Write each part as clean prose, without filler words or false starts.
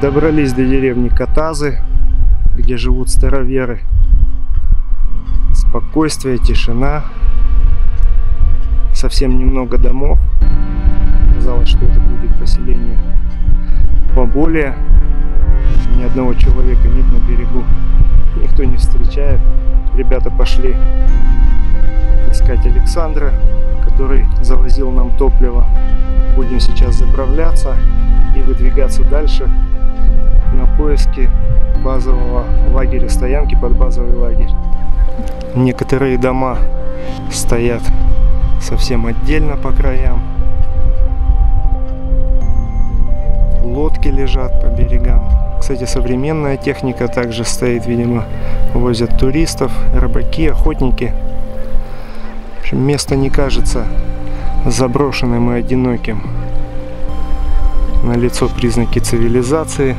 Добрались до деревни Катазы, где живут староверы. Спокойствие, тишина. Совсем немного домов. Казалось, что это будет поселение поболее. Ни одного человека нет на берегу. Никто не встречает. Ребята пошли искать Александра, который завозил нам топливо. Будем сейчас заправляться и выдвигаться дальше на поиски базового лагеря, стоянки под базовый лагерь. Некоторые дома стоят совсем отдельно по краям. Лодки лежат по берегам. Кстати, современная техника также стоит, видимо, возят туристов, рыбаки, охотники. В общем, место не кажется заброшенным и одиноким. Налицо признаки цивилизации.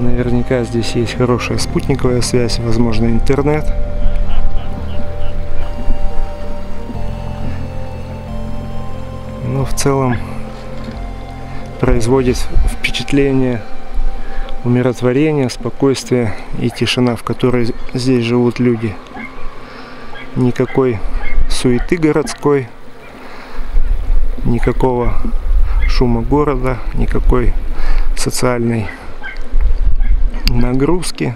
Наверняка здесь есть хорошая спутниковая связь, возможно, интернет. Но в целом производит впечатление умиротворения, спокойствия и тишина, в которой здесь живут люди. Никакой суеты городской, никакого шума города, никакой социальной нагрузки.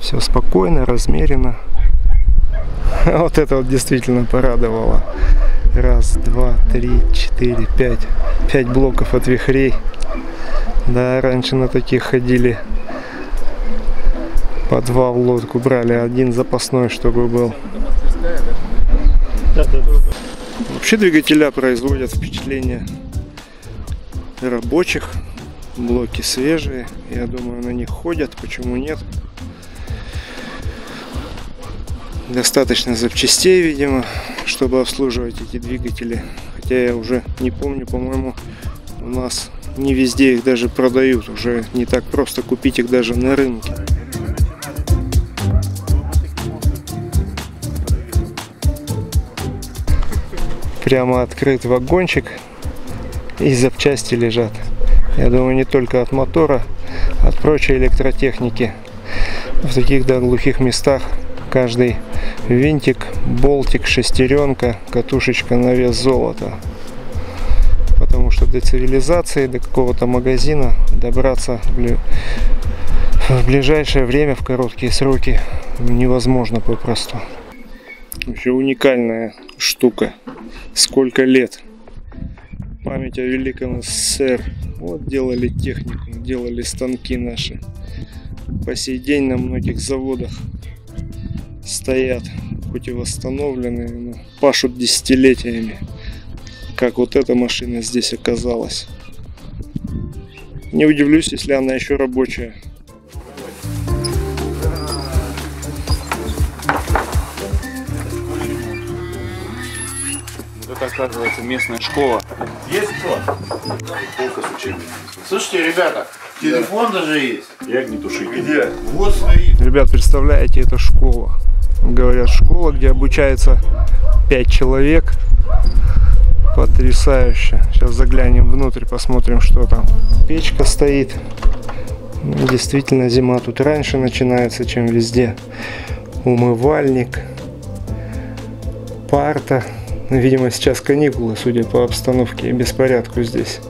Все спокойно, размеренно. Вот это вот действительно порадовало. Раз, два, три, четыре, пять. Пять блоков от вихрей. Да, раньше на таких ходили. По два в лодку брали, один запасной, чтобы был. Вообще двигателя производят впечатление рабочих. Блоки свежие, я думаю, на них ходят, почему нет. Достаточно запчастей, видимо, чтобы обслуживать эти двигатели. Хотя я уже не помню, по-моему, у нас не везде их даже продают. Уже не так просто купить их даже на рынке. Прямо открыт вагончик, и запчасти лежат. Я думаю, не только от мотора, от прочей электротехники. В таких, да, глухих местах каждый винтик, болтик, шестеренка, катушечка на вес золота. Потому что до цивилизации, до какого-то магазина добраться в ближайшее время, в короткие сроки, невозможно попросту. Вообще уникальная штука. Сколько лет. Память о великом СССР. Вот делали технику, делали станки наши. По сей день на многих заводах стоят, хоть и восстановленные, но пашут десятилетиями. Как вот эта машина здесь оказалась. Не удивлюсь, если она еще рабочая. Это, оказывается, местная школа. Есть кто? Полка с учебником. Слушайте, ребята, телефон даже есть. Я огнетушитель. Где? Вот стоит. Ребят, представляете, это школа. Говорят, школа, где обучается 5 человек. Потрясающе. Сейчас заглянем внутрь, посмотрим, что там. Печка стоит. Действительно, зима тут раньше начинается, чем везде. Умывальник. Парта. Видимо, сейчас каникулы, судя по обстановке и беспорядку здесь.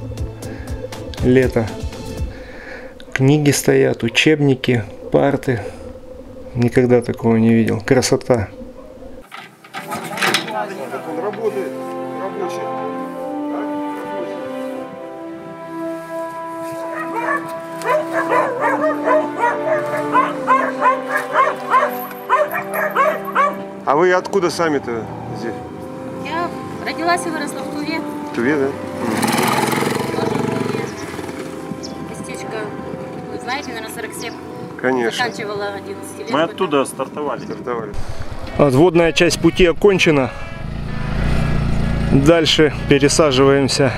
Лето. Книги стоят, учебники, парты. Никогда такого не видел. Красота. А вы откуда сами-то здесь? Родилась и выросла в Туве. В Туве, да? Тоже в Туве. Костечка, вы знаете, наверное, 47. Конечно. Заканчивала 11 лет. Мы оттуда стартовали. Отводная часть пути окончена. Дальше пересаживаемся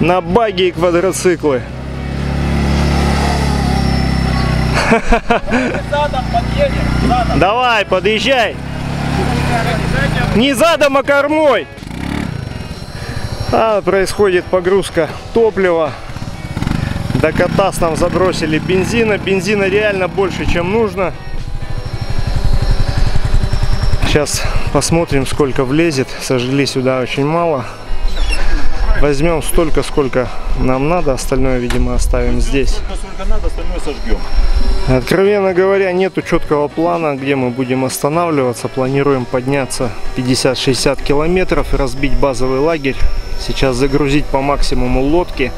на баги и квадроциклы. Задом подъедем, задом. Давай, подъезжай. Не задом, а кормой. Происходит погрузка топлива До Катаз нам забросили бензина. Бензина реально больше, чем нужно. Сейчас посмотрим, сколько влезет. Сожгли сюда очень мало. Возьмем столько, сколько нам надо. Остальное, видимо, оставим здесь. Сколько надо, остальное сожгем. Откровенно говоря, нету четкого плана, где мы будем останавливаться. Планируем подняться 50-60 километров, разбить базовый лагерь. Сейчас загрузить по максимуму лодки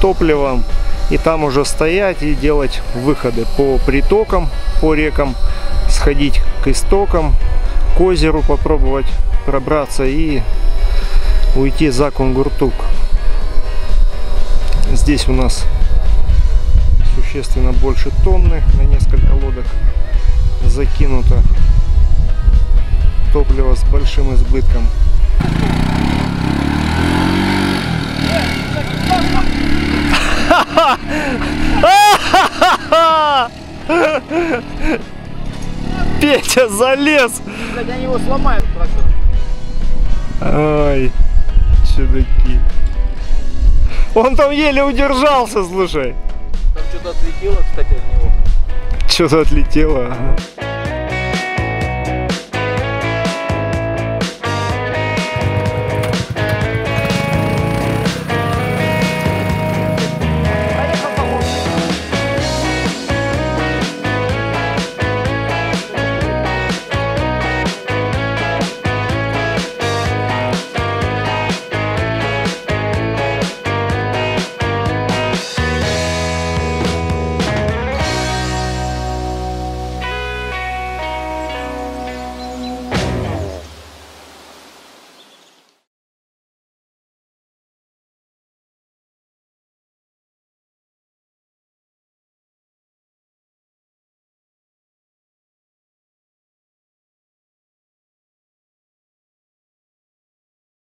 топливом и там уже стоять и делать выходы по притокам, по рекам, сходить к истокам, к озеру попробовать пробраться и уйти за Кунгуртук. Здесь у нас существенно больше тонны, на несколько лодок закинуто топливо с большим избытком. Петя залез! Они его сломают. Ой, чудаки. Он там еле удержался, слушай. Там что-то отлетело, кстати, от него. Что-то отлетело, ага.